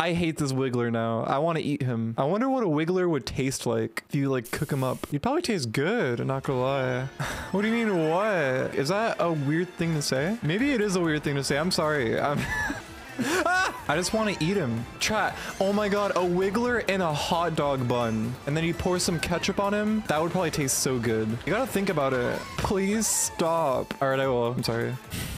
I hate this Wiggler now. I want to eat him. I wonder what a Wiggler would taste like if you like cook him up. He'd probably taste good, I'm not gonna lie. What do you mean what? Is that a weird thing to say? Maybe it is a weird thing to say. I'm sorry. I just want to eat him. Chat. Oh my god, a Wiggler in a hot dog bun. And then you pour some ketchup on him. That would probably taste so good. You gotta think about it. Please stop. All right, I will. I'm sorry.